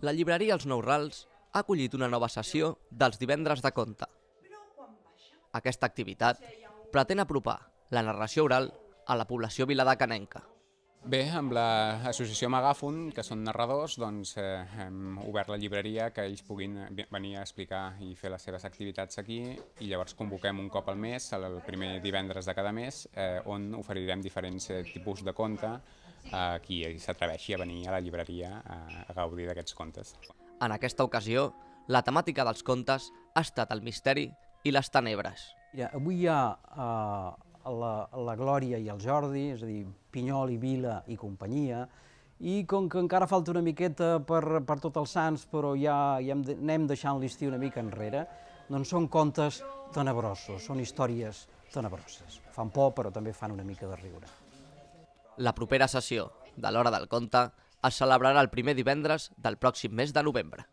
La llibreria Els Nous Rals ha acollit una nova sessió dels Divendres de conte. Aquesta activitat pretén apropar la narració oral a la població viladecanenca. Bé, amb l'Associació Megàfon, que són narradors, doncs, hem obert la llibreria que ells puguin venir a explicar i fer les seves activitats aquí, i llavors convoquem un cop al mes, el primer divendres de cada mes, on oferirem diferents tipus de conte a qui s'atreveixi a venir a la llibreria a gaudir d'aquests contes. En aquesta ocasió, la temàtica dels contes ha estat el misteri i les tenebres. Avui hi ha la Glòria i el Jordi, és a dir, Pinyol i Vila i companyia, i com que encara falta una miqueta per tots els sants, però ja anem deixant l'estiu una mica enrere, doncs són contes tenebrosos, són històries tenebroses. Fan por, però també fan una mica de riure. La propera sessió de l'Hora del Conte es celebrarà el primer divendres del pròxim mes de novembre.